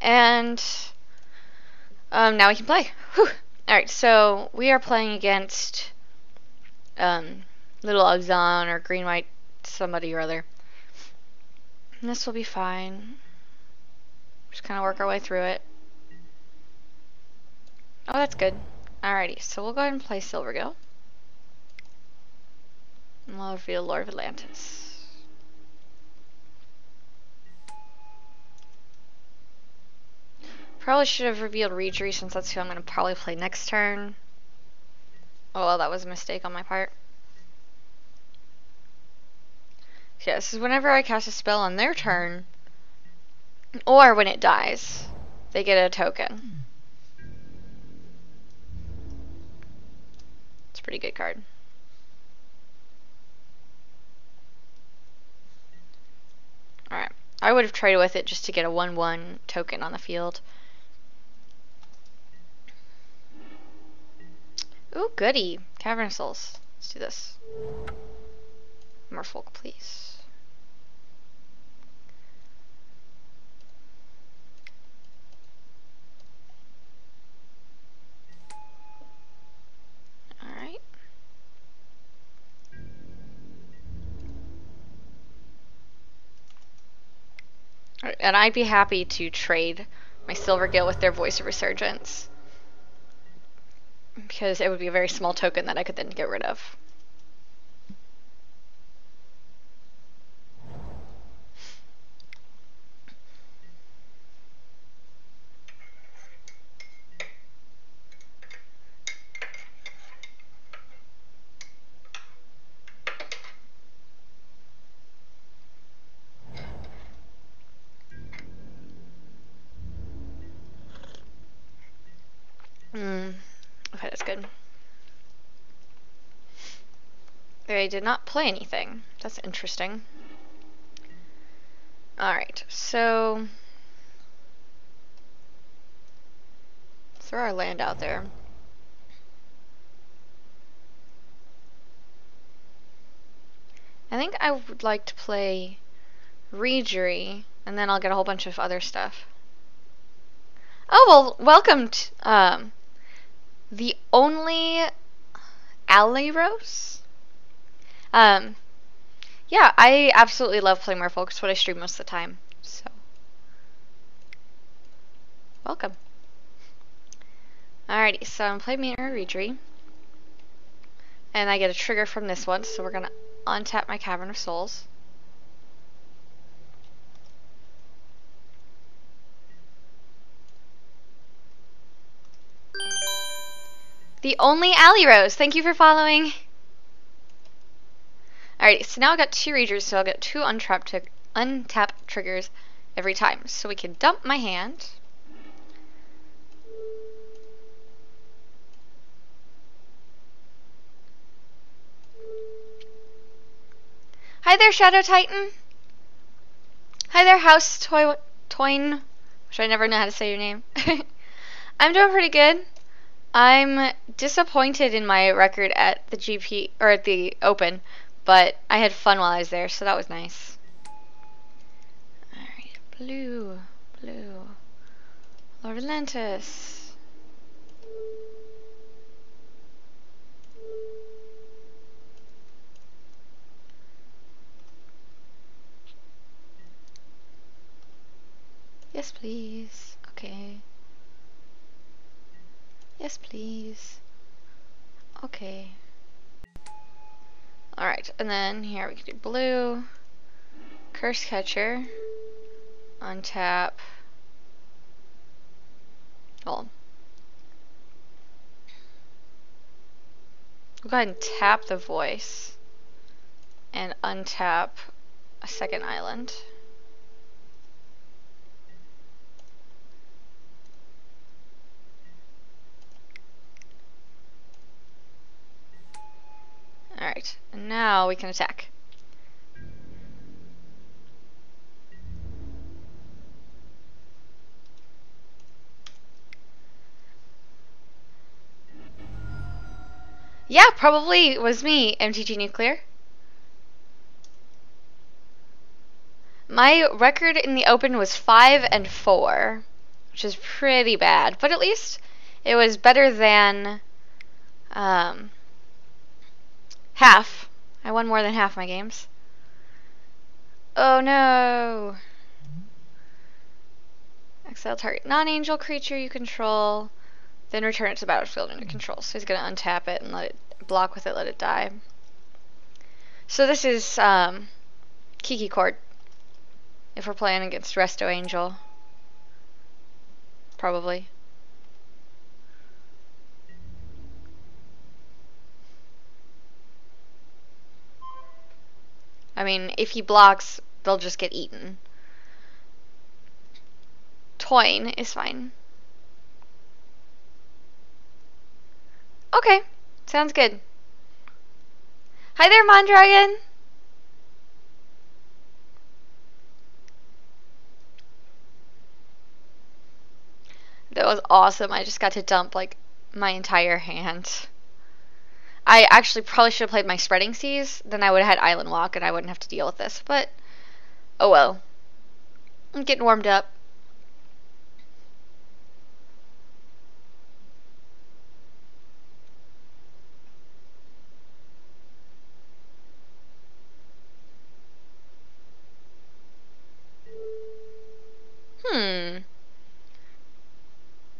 And now we can play. Whew. Alright, so we are playing against Little Uxon or Green White somebody or other. And this will be fine. Just kind of work our way through it. Oh, that's good. Alrighty, so we'll go ahead and play Silvergill. And we'll reveal Lord of Atlantis. Probably should have revealed Reejerey since that's who I'm going to probably play next turn. Oh, well, that was a mistake on my part. Yeah, this is whenever I cast a spell on their turn, or when it dies, they get a token. It's a pretty good card. Alright, I would have traded with it just to get a 1/1 token on the field. Ooh, goody. Cavern of Souls. Let's do this. Merfolk, please. And I'd be happy to trade my Silvergill with their Voice of Resurgence, because it would be a very small token that I could then get rid of. I did not play anything. That's interesting. Alright, so throw our land out there. I think I would like to play Reejerey, and then I'll get a whole bunch of other stuff. Oh, well, welcome to the only Alley Rose. Yeah, I absolutely love playing Merfolk. It's what I stream most of the time, so welcome. Alrighty, so I'm playing Reejerey, and I get a trigger from this one, so we're gonna untap my Cavern of Souls. The only Alley Rose, thank you for following. Alright, so now I've got 2 Reejereys, so I'll get 2 untap triggers every time. So we can dump my hand. Hi there, Shadow Titan. Hi there, House Toyn, which I never know how to say your name. I'm doing pretty good. I'm disappointed in my record at the GP, or at the Open. But I had fun while I was there, so that was nice. Alright, blue. Lord Atlantis. Yes, please. Okay. Yes, please. Okay. Alright, and then here we can do blue, Curse Catcher, untap, hold on. We'll go ahead and tap the voice, and untap a second island. Alright, and now we can attack. Yeah, probably it was me, MTG Nuclear. My record in the Open was 5-4. which is pretty bad. But at least it was better than half. I won more than half my games. Oh no! Exile target non-angel creature you control, then return it to the battlefield under control. So he's going to untap it and let it block with it, let it die. So this is Kiki Chord, if we're playing against Resto Angel, probably. I mean, if he blocks, they'll just get eaten. Coin is fine. Okay, sounds good. Hi there, Mondragon! That was awesome. I just got to dump, like, my entire hand. I actually probably should have played my Spreading Seas, then I would have had Island Walk and I wouldn't have to deal with this, but oh well. I'm getting warmed up.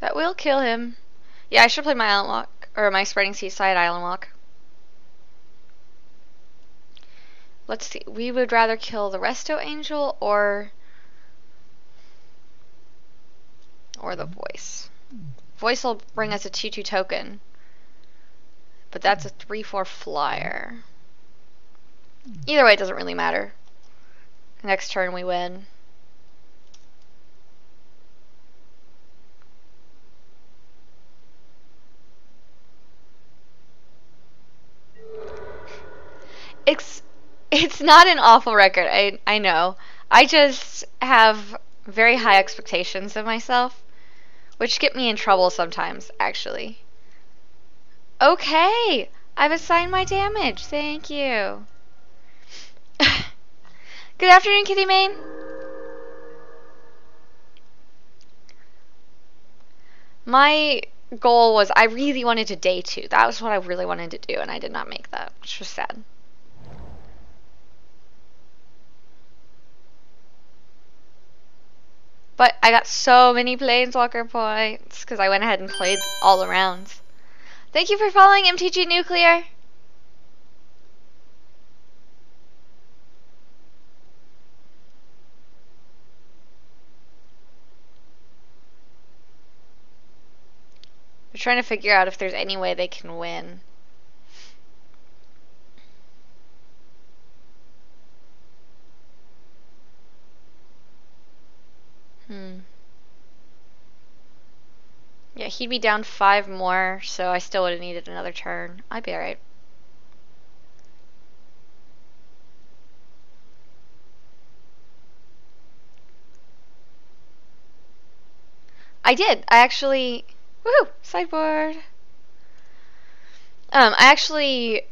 That will kill him. Yeah, I should play my Island Walk, or my Spreading Seaside Island Walk. Let's see, we would rather kill the Resto Angel or the Voice. Voice will bring us a 2-2 token, but that's a 3-4 flyer. Either way, it doesn't really matter. Next turn we win. It's not an awful record, I know. I just have very high expectations of myself, which get me in trouble sometimes, actually. Okay, I've assigned my damage, thank you. Good afternoon, Kitty Mane. My goal was I really wanted to day 2. That was what I really wanted to do, and I did not make that, which was sad. But I got so many Planeswalker points because I went ahead and played all the rounds. Thank you for following MTG Nuclear. We're trying to figure out if there's any way they can win. Yeah, he'd be down 5 more, so I still would have needed another turn. I'd be alright. I did. I actually... Woohoo! Sideboard! I actually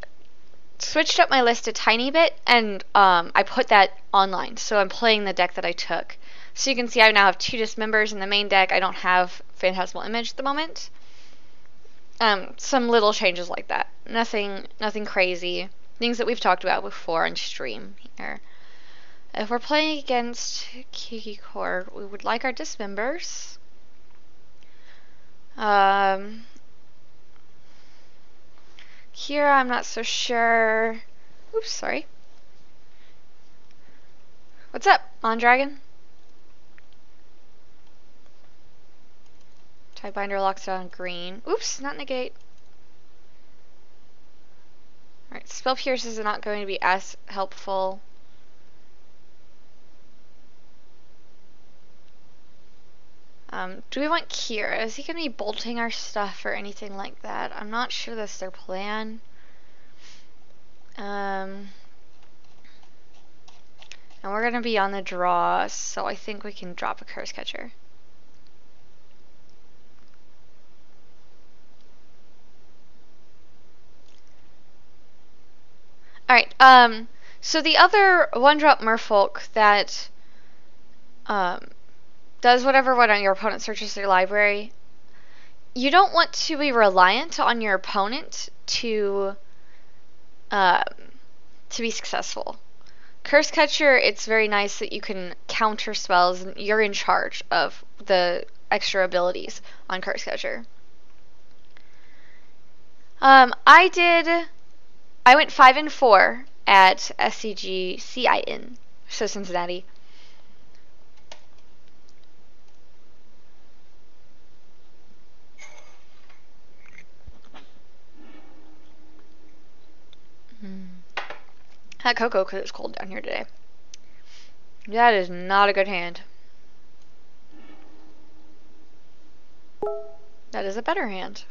switched up my list a tiny bit, and I put that online, so I'm playing the deck that I took. So you can see I now have 2 dismembers in the main deck. I don't have Phantasmal Image at the moment. Some little changes like that. Nothing crazy. Things that we've talked about before on stream here. If we're playing against Kiki Chord, we would like our dismembers. Here I'm not so sure. Oops, sorry. What's up, Mondragon? Tidebinder locks it on green. Oops, not negate. Alright, Spell Pierces are not going to be as helpful. Do we want Kira? Is he going to be bolting our stuff or anything like that? I'm not sure that's their plan. And we're going to be on the draw, so I think we can drop a Curse Catcher. Alright, so the other 1-drop Merfolk that does whatever one on your opponent searches their library. You don't want to be reliant on your opponent to be successful. Curse Catcher, it's very nice that you can counter spells, and you're in charge of the extra abilities on Curse Catcher. I went 5-4 at SCG CIN, so Cincinnati. Had cocoa because it's cold down here today. That is not a good hand. That is a better hand.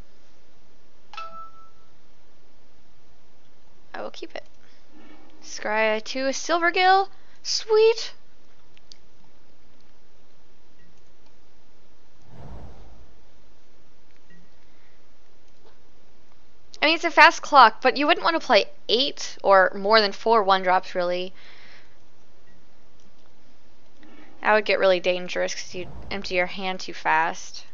I will keep it. Scry 2 Silvergill. Sweet. I mean, it's a fast clock, but you wouldn't want to play 8 or more than 4 1-drops, really. That would get really dangerous because you'd empty your hand too fast.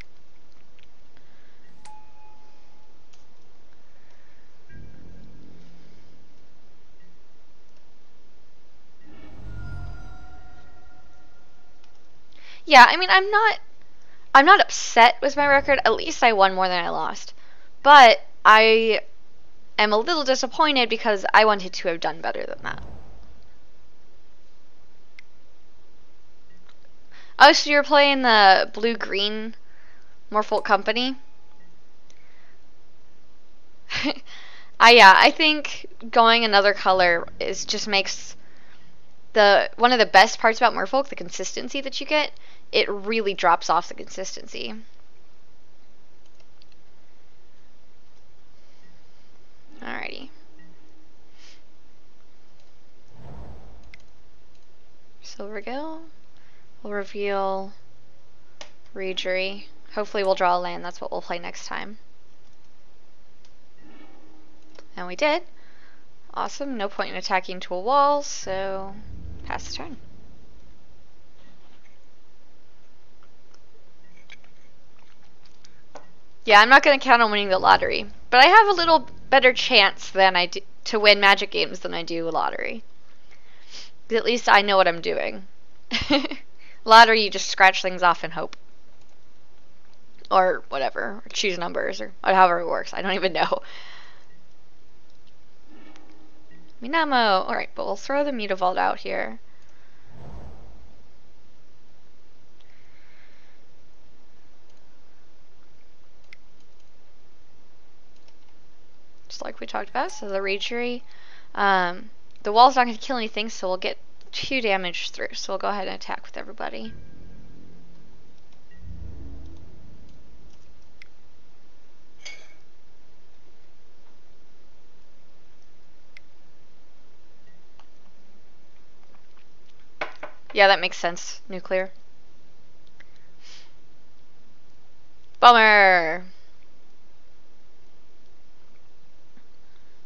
Yeah, I mean, I'm not upset with my record. At least I won more than I lost. But I am a little disappointed because I wanted to have done better than that. Oh, so you're playing the blue-green Merfolk company? Yeah, I think going another color is just makes the one of the best parts about Merfolk, the consistency that you get. It really drops off the consistency. Alrighty. Silvergill. We'll reveal Reejerey. Hopefully we'll draw a land. That's what we'll play next time. And we did. Awesome. No point in attacking to a wall, so pass the turn. Yeah, I'm not going to count on winning the lottery, but I have a little better chance than I do to win Magic games than I do a lottery. At least I know what I'm doing. Lottery, you just scratch things off and hope. Or whatever, or choose numbers, or however it works. I don't even know. Minamo. Alright, but we'll throw the Mutavault out here. Like we talked about, so the Reejerey. The wall's not going to kill anything, so we'll get 2 damage through, so we'll go ahead and attack with everybody. Yeah, that makes sense. Nuclear. Bummer!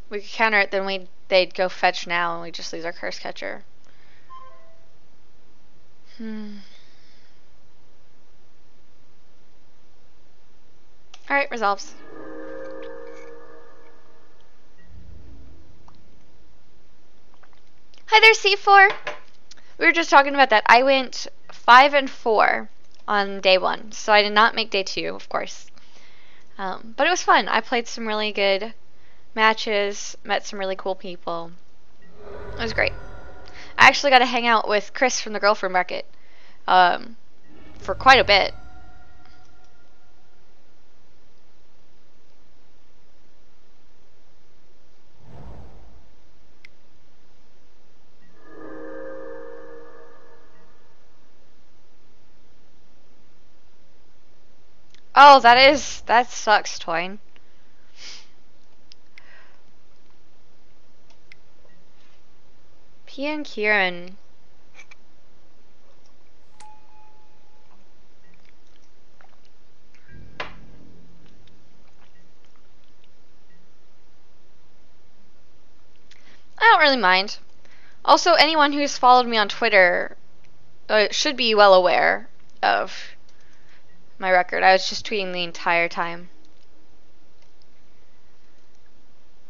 We could counter it, then they'd go fetch now, and we just lose our Curse Catcher. Alright, resolves. Hi there, C4! We were just talking about that. I went 5-4 on day 1, so I did not make day 2, of course. But it was fun. I played some really good matches, met some really cool people. It was great. I actually got to hang out with Chris from the Girlfriend Market for quite a bit. Oh, that sucks, Toyn. Pia and Kiran. I don't really mind. Also, anyone who's followed me on Twitter should be well aware of my record. I was just tweeting the entire time.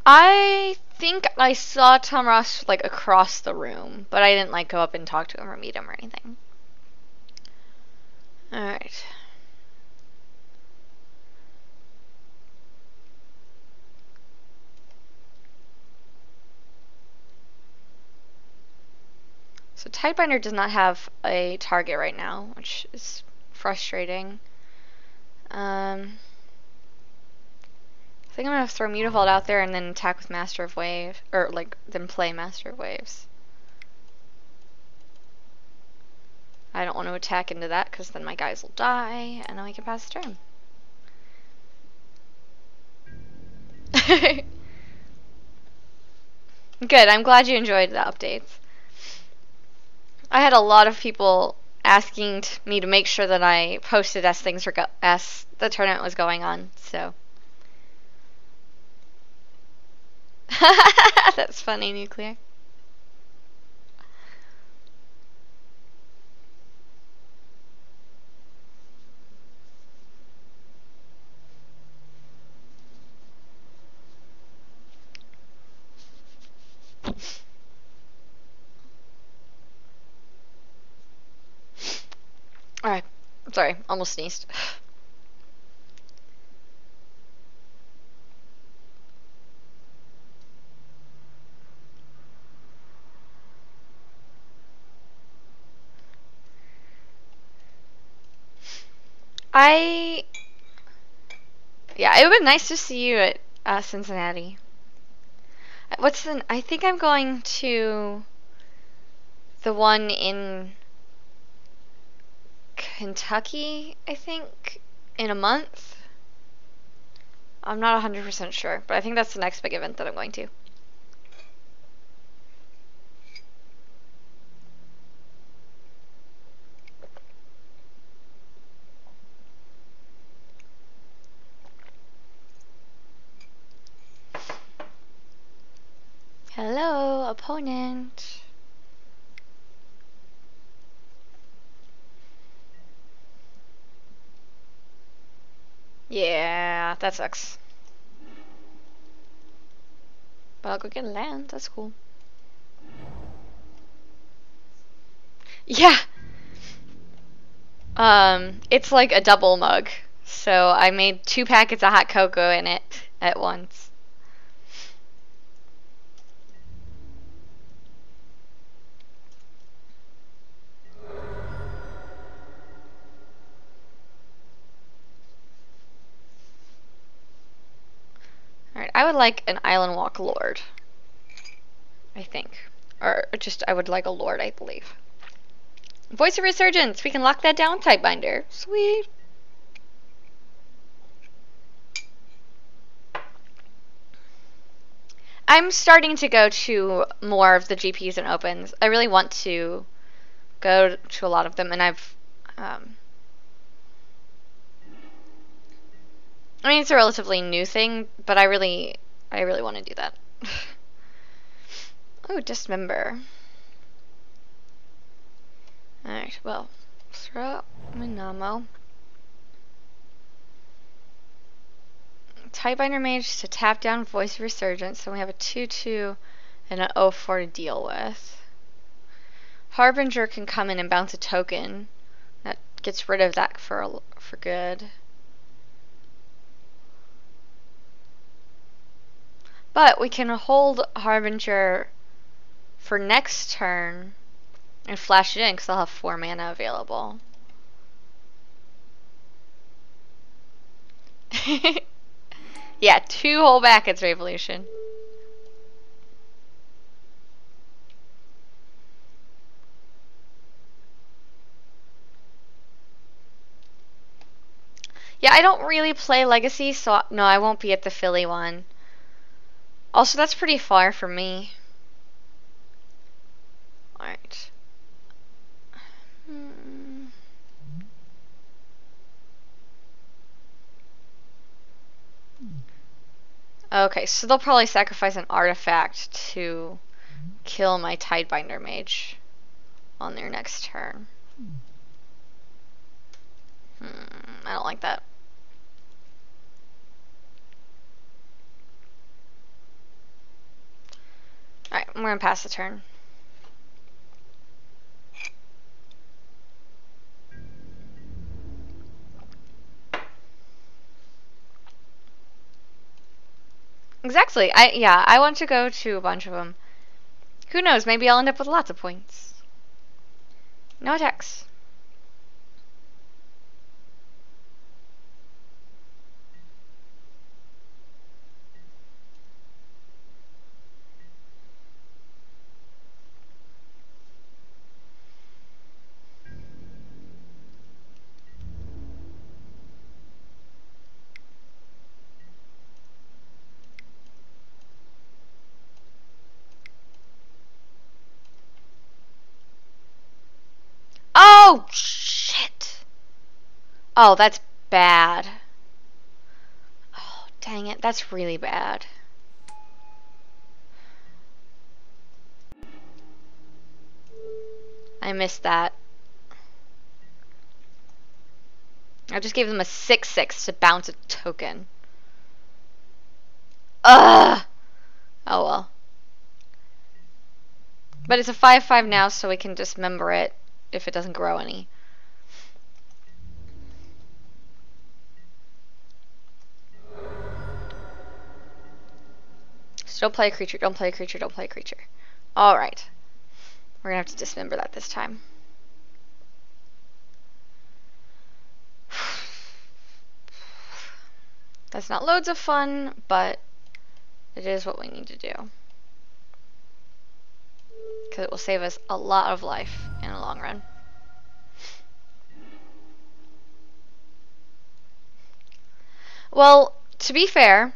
I think I saw Tom Ross like across the room, but I didn't like go up and talk to him or meet him or anything. Alright. So Tidebinder does not have a target right now, which is frustrating. I think I'm gonna throw Mutavault out there and then attack with Master of Waves, or like then play Master of Waves. I don't want to attack into that because then my guys will die, and then we can pass the turn. Good. I'm glad you enjoyed the updates. I had a lot of people asking me to make sure that I posted as things were as the tournament was going on. So that's funny, Nuclear. Alright, sorry, almost sneezed. Yeah, it would be nice to see you at Cincinnati. I think I'm going to the one in Kentucky, I think, in a month. I'm not 100% sure, but I think that's the next big event that I'm going to. Hello, opponent. Yeah, that sucks. But I'll go get land, that's cool. Yeah! It's like a double mug. So I made 2 packets of hot cocoa in it at once. Alright, I would like an Island Walk Lord, I think. Or just, I would like a Lord, I believe. Voice of Resurgence! We can lock that down, Tidebinder. Sweet! I'm starting to go to more of the GPs and Opens. I really want to go to a lot of them, and I've... I mean, it's a relatively new thing, but I really want to do that. Oh, Dismember. Alright, well, throw out Minamo. Tidebinder Mage to tap down Voice of Resurgence, so we have a 2-2 and an 0-4 to deal with. Harbinger can come in and bounce a token. That gets rid of that for good. But we can hold Harbinger for next turn and flash it in because I'll have 4 mana available. Yeah, 2 whole packets, Revolution. Yeah, I don't really play Legacy, so no, I won't be at the Philly one. Also, that's pretty far for me. Alright. Okay, so they'll probably sacrifice an artifact to kill my Tidebinder Mage on their next turn. I don't like that. Alright, we're gonna pass the turn. Exactly. I want to go to a bunch of them. Who knows? Maybe I'll end up with lots of points. No attacks. Oh, shit. Oh, that's bad. Oh, dang it. That's really bad. I missed that. I just gave them a 6/6 to bounce a token. Ugh. Oh, well. But it's a 5/5 now, so we can dismember it. If it doesn't grow any. So don't play a creature, don't play a creature, don't play a creature. Alright. We're gonna have to dismember that this time. That's not loads of fun, but it is what we need to do. Because it will save us a lot of life in the long run. Well, to be fair,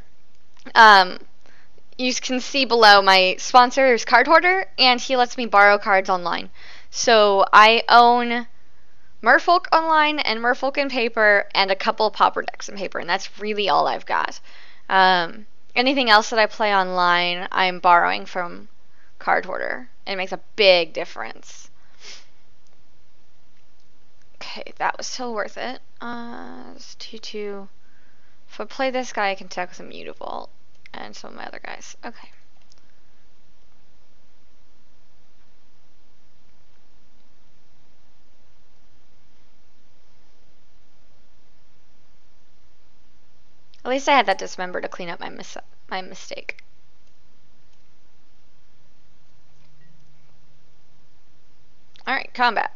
you can see below my sponsor is Card Hoarder, and he lets me borrow cards online. So I own Merfolk online and Merfolk in paper and a couple of Pauper decks in paper, and that's really all I've got. Anything else that I play online, I'm borrowing from Card Hoarder. It makes a big difference. Okay, that was still worth it. It's 2/2. If I play this guy, I can attack with a Mutavault and some of my other guys. Okay. At least I had that dismember to clean up my mistake. Alright, combat.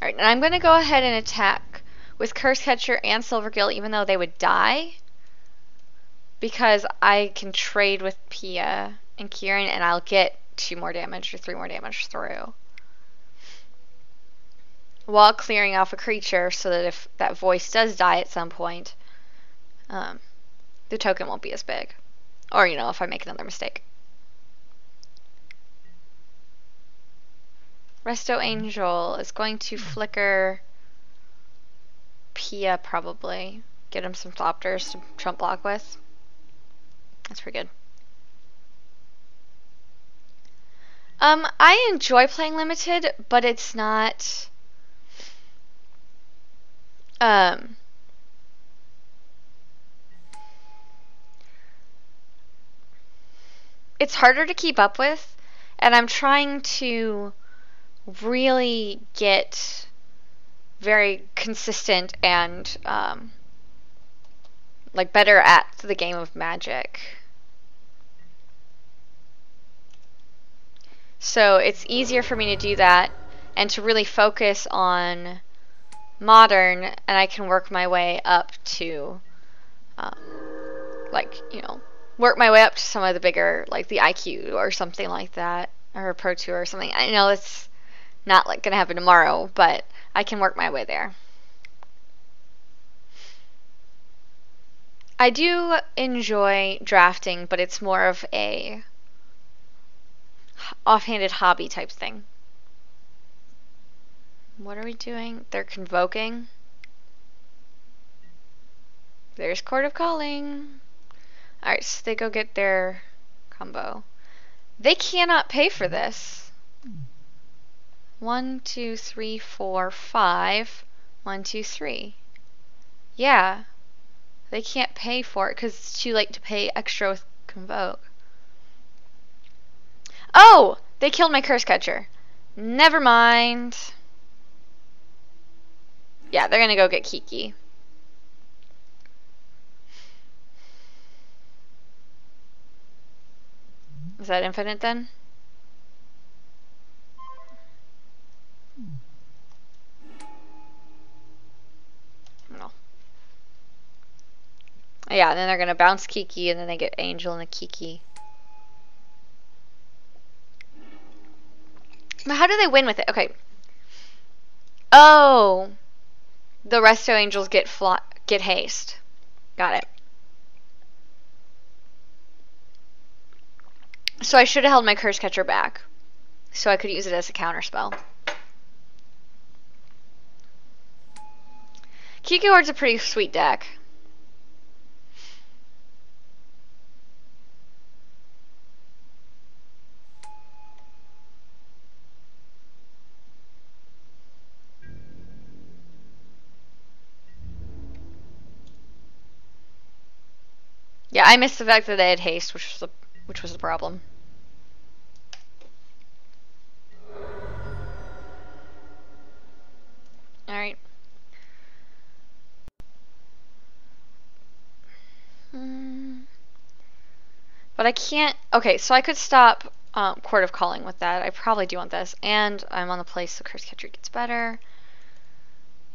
Alright, and I'm going to go ahead and attack with Curse Catcher and Silvergill, even though they would die, because I can trade with Pia and Kiran, and I'll get 2 more damage or 3 more damage through, while clearing off a creature so that if that voice does die at some point, the token won't be as big. Or, you know, if I make another mistake. Resto Angel is going to flicker Pia, probably. Get him some Thopters to trump block with. That's pretty good. I enjoy playing Limited, but it's not... it's harder to keep up with, and I'm trying to really get very consistent and like better at the game of Magic. So it's easier for me to do that and to really focus on Modern, and I can work my way up to like, you know, work my way up to some of the bigger, like the IQ or something like that, or a Pro Tour or something. I know it's not like gonna happen tomorrow, but I can work my way there. I do enjoy drafting, but it's more of a offhanded hobby type thing. What are we doing? They're convoking. There's Court of Calling. Alright, so they go get their combo. They cannot pay for this. 1, 2, 3, 4, 5. 1, 2, 3. Yeah. They can't pay for it because it's too late to pay extra with Convoke. Oh! They killed my Curse Catcher. Never mind. Yeah, they're gonna go get Kiki. Is that infinite then? No. Yeah, and then they're gonna bounce Kiki, and then they get Angel and a Kiki. But how do they win with it? Okay. Oh, the Resto Angels get haste. Got it. So I should have held my Curse Catcher back, so I could use it as a counterspell. Kiki Chord's a pretty sweet deck. Yeah, I missed the fact that they had haste, which was the problem. All right. But I can't. Okay, so I could stop Court of Calling with that. I probably do want this, and I'm on the place, so Curse Catcher gets better.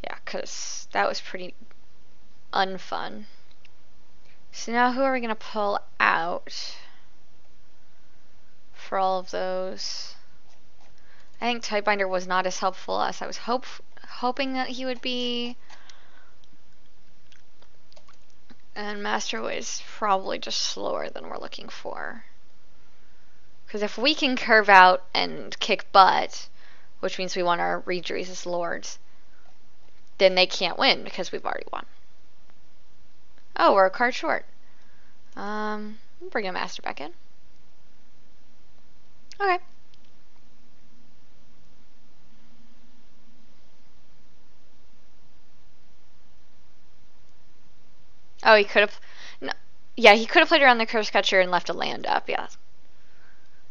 Yeah, because that was pretty unfun. So now who are we gonna pull out for all of those? I think Tidebinder was not as helpful as I was hoping that he would be. And Master of Waves is probably just slower than we're looking for. Because if we can curve out and kick butt, which means we want our Reejereys as lords, then they can't win because we've already won. Oh, we're a card short. We'll bring a Master back in. Okay. Oh, he could have. No, yeah, he could have played around the Curse Catcher and left a land up. Yeah,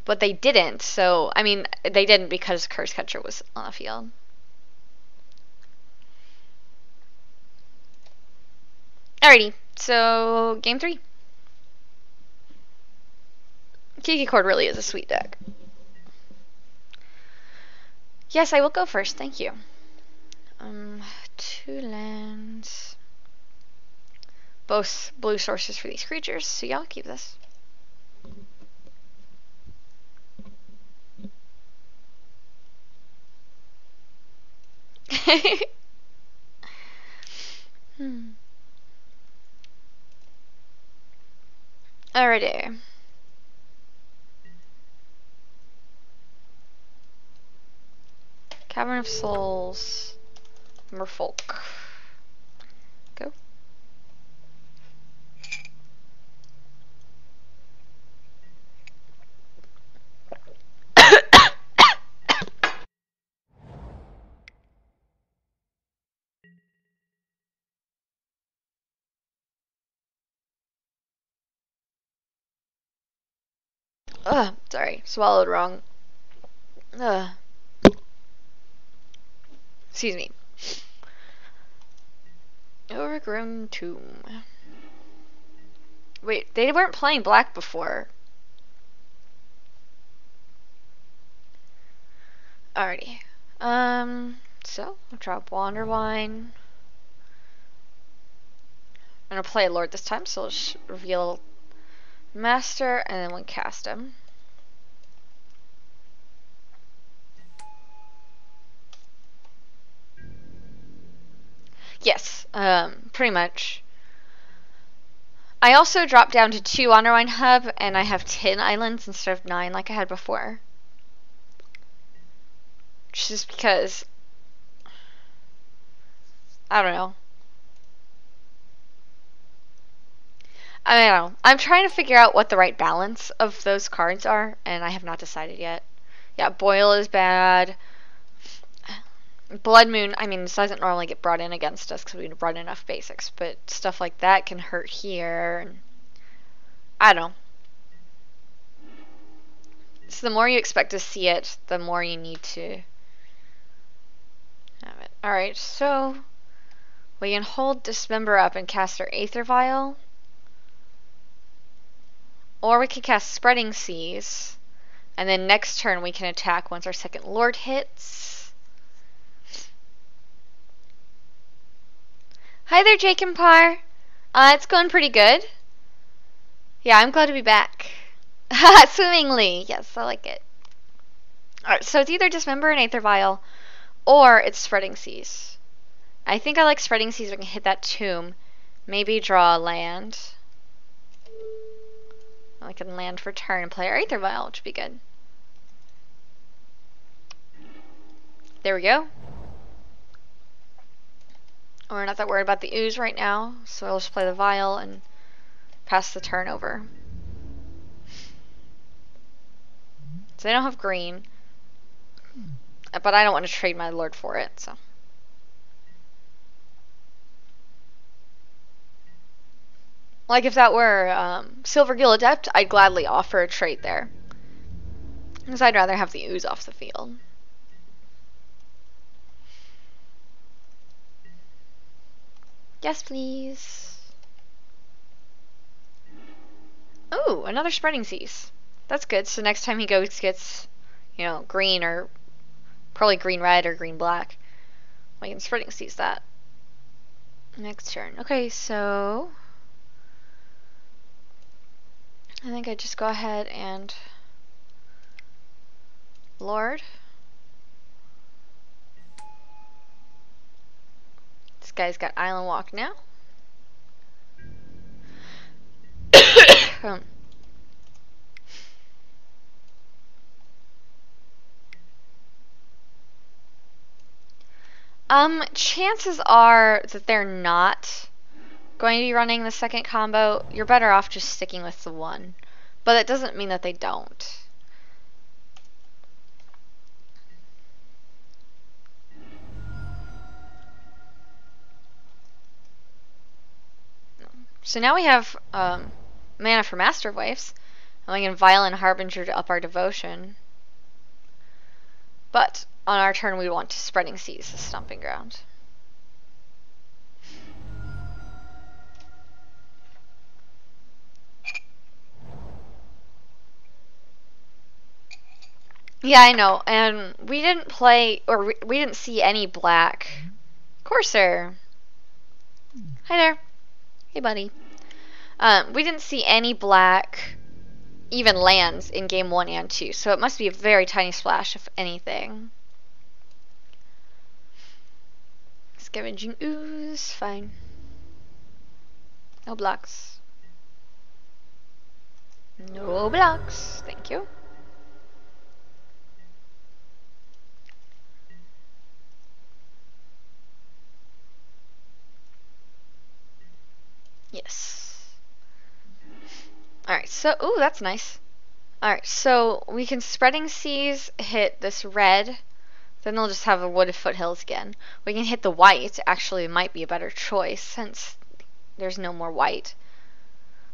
but they didn't. So I mean, they didn't because Curse Catcher was on the field. Alrighty. So, game 3. Kiki Chord really is a sweet deck. Yes, I will go first. Thank you. 2 lands. Both blue sources for these creatures, so yeah, I'll keep this. Alrighty. Cavern of Souls. Merfolk. Go. Ugh, sorry, swallowed wrong. Ugh. Excuse me. Overgrown Tomb. Wait, they weren't playing black before. Alrighty. So I'll drop Wanderwine. I'm gonna play a Lord this time, so I'll just reveal Master, and then we'll cast him. Yes, pretty much. I also dropped down to 2 Honorwine Hub, and I have 10 islands instead of 9 like I had before. Just because, I don't know. I don't know. I'm trying to figure out what the right balance of those cards are, and I have not decided yet. Yeah, Boil is bad. Blood Moon, I mean, this doesn't normally get brought in against us because we run enough basics, but stuff like that can hurt here. I don't know. So the more you expect to see it, the more you need to have it. Alright, so we can hold Dismember up and cast our Aether Vial. Or we can cast Spreading Seas, and then next turn we can attack once our second Lord hits. Hi there, Jake and Par. It's going pretty good. Yeah, I'm glad to be back. Swimmingly, yes, I like it. Alright, so it's either Dismember and Aether Vial, or it's Spreading Seas. I think I like Spreading Seas. We can hit that tomb, maybe draw a land. I can land for turn and play our Aether Vial, which would be good. There we go. We're not that worried about the ooze right now, so I'll just play the vial and pass the turn over. So they don't have green, but I don't want to trade my lord for it, so. Like if that were Silvergill Adept, I'd gladly offer a trade there. Because I'd rather have the ooze off the field. Yes, please. Ooh, another Spreading Seas. That's good. So next time he goes, gets, you know, green or probably green-red or green-black. We can Spreading Seas that. Next turn. Okay, so I think I just go ahead and Lord. This guy's got Island Walk now. Chances are that they're not going to be running the second combo. You're better off just sticking with the one, but it doesn't mean that they don't. So now we have mana for Master of Waves, and we can Vial and Harbinger to up our devotion, but on our turn we want to Spreading Seas the Stumping Ground. Yeah, I know, and we didn't play, or we didn't see any black. Corsair. Hi there. Hey, buddy. We didn't see any black, even lands, in game 1 and 2, so it must be a very tiny splash, if anything. Scavenging Ooze, fine. No blocks. No blocks, thank you. Yes. Alright, so, ooh, that's nice. Alright, so we can Spreading Seas, hit this red, then they'll just have a Wooded Foothills again. We can hit the white, actually might be a better choice since there's no more white.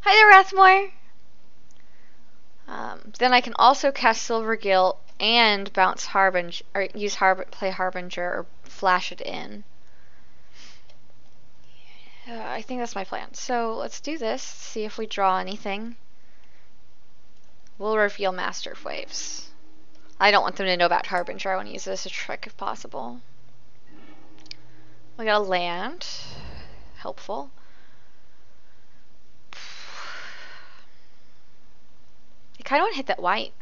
Hi there, Rathmore! Then I can also cast Silvergill and bounce Harbinger, or use play Harbinger or flash it in. I think that's my plan. So let's do this, see if we draw anything. We'll reveal Master of Waves. I don't want them to know about Harbinger. I want to use this as a trick if possible. We got a land. Helpful. I kind of want to hit that white.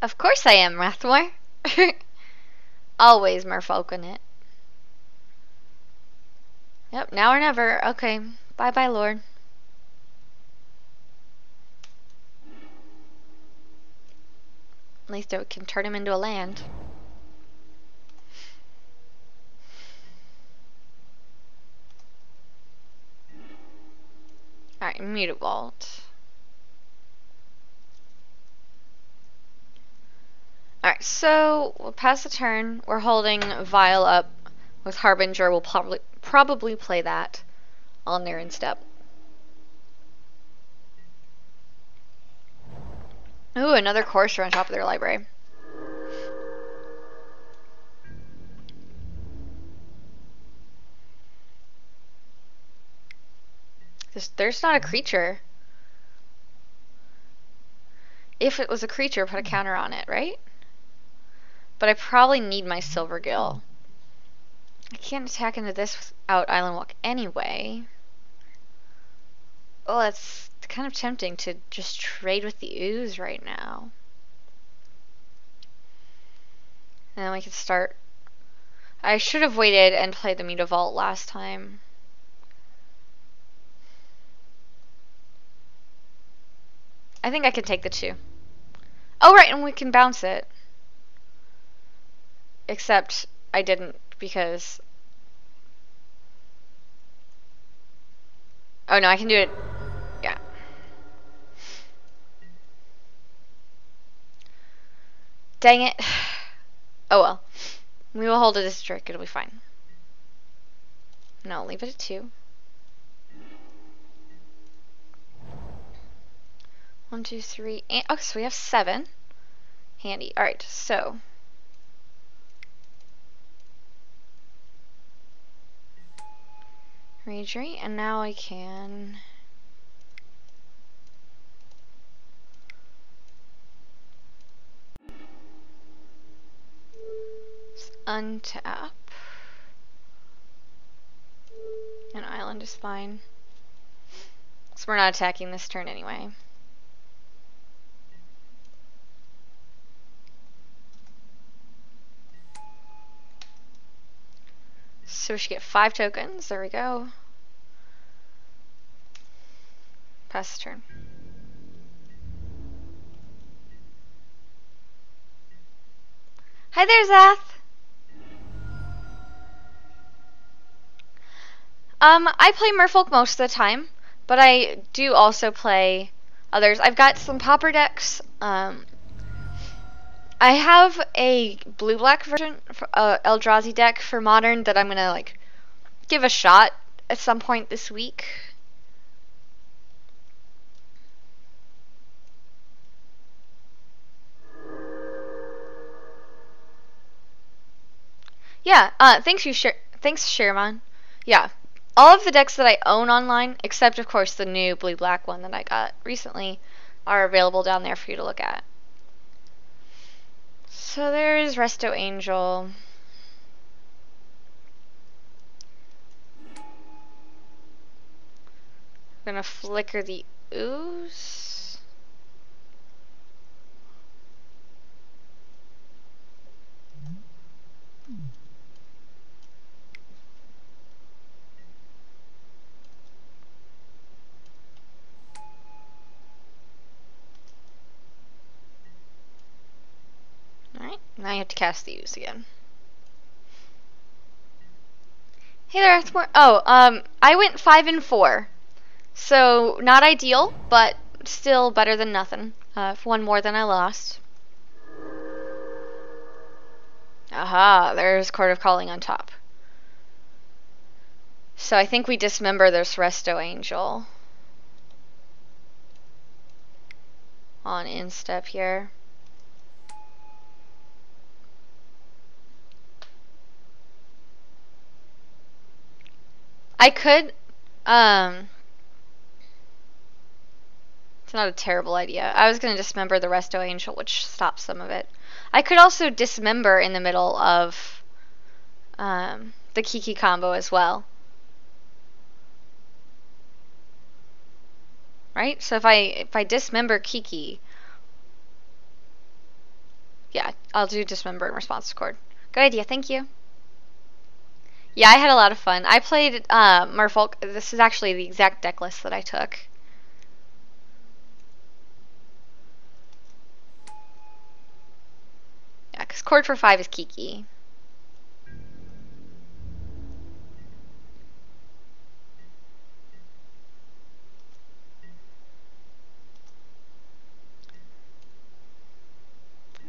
Of course I am, Rathmore. Always Merfolk in it. Yep, now or never. Okay, bye-bye, Lord. At least it can turn him into a land. Alright, Mutavault. Alright, so we'll pass the turn. We're holding Vial up with Harbinger. We'll probably play that on there in step. Ooh, another Corsair on top of their library. There's not a creature. If it was a creature, put a counter on it, right? But I probably need my Silvergill. I can't attack into this without Island Walk anyway. Well, it's kind of tempting to just trade with the Ooze right now. And then we can start. I should have waited and played the Mutavault last time. I think I can take the two. Oh, right, and we can bounce it. Except I didn't because... Oh, no, I can do it. Yeah. Dang it. Oh, well. We will hold it as a trick. It'll be fine. And I'll leave it at two. 1, 2, 3, and oh, so we have 7. Handy. Alright, so. Reejerey, and now I can. Just untap. An island is fine. So we're not attacking this turn anyway. So we should get 5 tokens. There we go. Pass the turn. Hi there, Zath. I play Merfolk most of the time, but I do also play others. I've got some popper decks. I have a blue-black version of Eldrazi deck for Modern that I'm going to like give a shot at some point this week. Yeah, thanks Sherman. Yeah, all of the decks that I own online, except of course the new blue-black one that I got recently, are available down there for you to look at. So there is Resto Angel. I'm gonna flicker the Ooze. Now you have to cast the Ooze again. Hey there, Rathmore. Oh, I went 5 and 4. So, not ideal, but still better than nothing. One more than I lost. Aha, there's Court of Calling on top. So I think we dismember this Resto Angel. On instep here. I could, it's not a terrible idea. I was going to dismember the Resto Angel, which stops some of it. I could also dismember in the middle of the Kiki combo as well. Right? So if I dismember Kiki, yeah, I'll do dismember in response to Chord. Good idea, thank you. Yeah, I had a lot of fun. I played Merfolk. This is actually the exact deck list that I took. Chord for 5 is Kiki.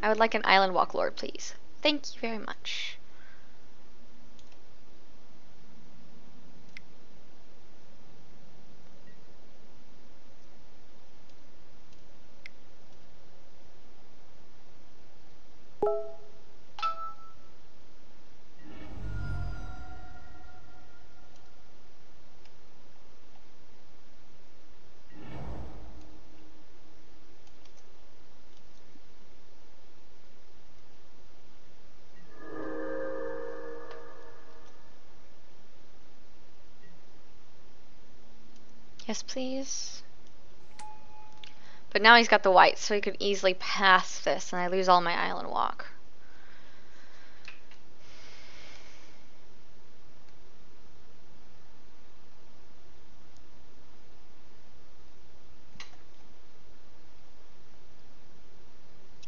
I would like an Island Walk Lord, please. Thank you very much. Yes, please. But now he's got the white, so he could easily pass this, and I lose all my Island Walk.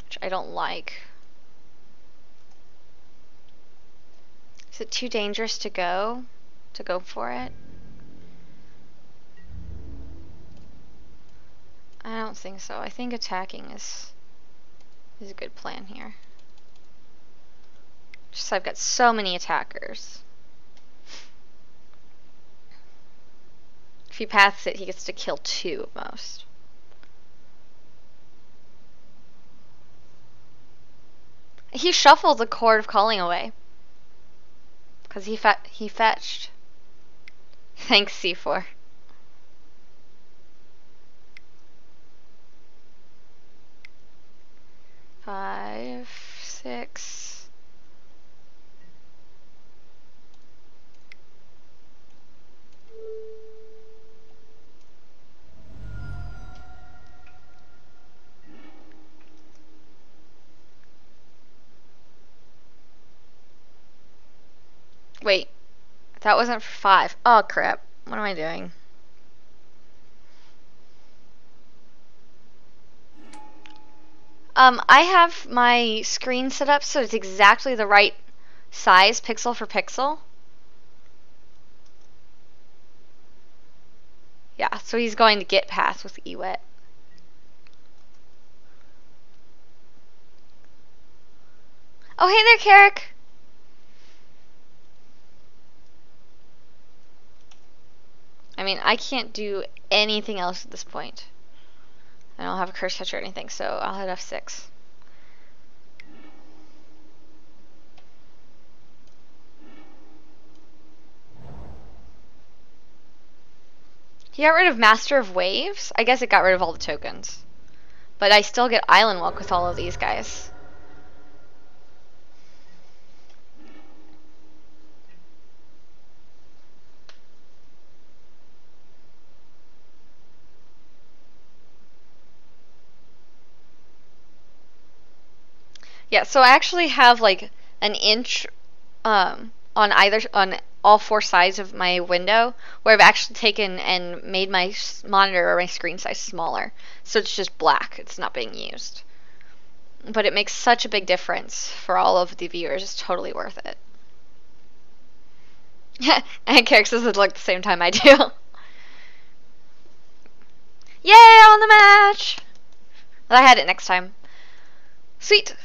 Which I don't like. Is it too dangerous to go for it? I don't think so. I think attacking is a good plan here. Just I've got so many attackers. If he passes it, he gets to kill 2 at most. He shuffled the Court of Calling away. Because he fetched. Thanks, C4. Five, 6. Wait, that wasn't for 5. Oh crap, what am I doing? I have my screen set up so it's exactly the right size, pixel for pixel. Yeah, so he's going to get past with Ewet. Oh, hey there, Carrick! I mean, I can't do anything else at this point. I don't have a Curse Catcher or anything, so I'll hit F6. He got rid of Master of Waves? I guess it got rid of all the tokens. But I still get Island Walk with all of these guys. Yeah, so I actually have like an inch on all 4 sides of my window where I've actually taken and made my monitor or my screen size smaller. So it's just black, it's not being used. But it makes such a big difference for all of the viewers, it's totally worth it. And Carrick says it looked the same time I do. Yay, I won the match! Well, I had it next time. Sweet!